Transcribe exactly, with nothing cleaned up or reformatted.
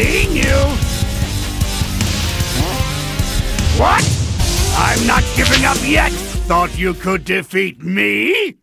seeing you! What? I'm not giving up yet! Thought you could defeat me?